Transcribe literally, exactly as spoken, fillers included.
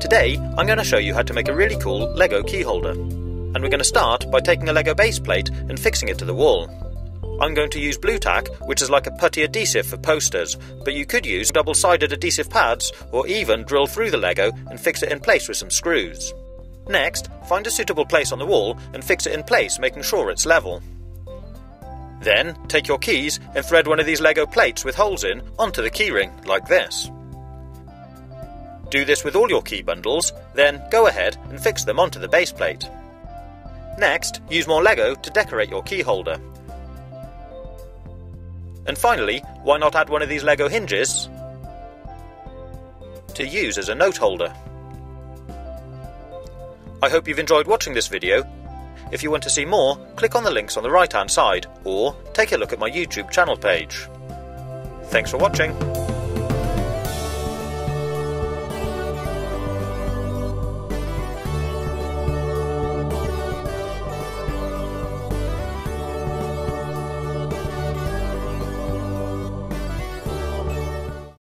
Today, I'm going to show you how to make a really cool Lego key holder. And we're going to start by taking a Lego base plate and fixing it to the wall. I'm going to use Blu-Tack, which is like a putty adhesive for posters, but you could use double-sided adhesive pads or even drill through the Lego and fix it in place with some screws. Next, find a suitable place on the wall and fix it in place, making sure it's level. Then, take your keys and thread one of these Lego plates with holes in onto the keyring, like this. Do this with all your key bundles, then go ahead and fix them onto the base plate. Next, use more Lego to decorate your key holder. And finally, why not add one of these Lego hinges to use as a note holder. I hope you've enjoyed watching this video. If you want to see more, click on the links on the right hand side or take a look at my YouTube channel page. Thanks for watching.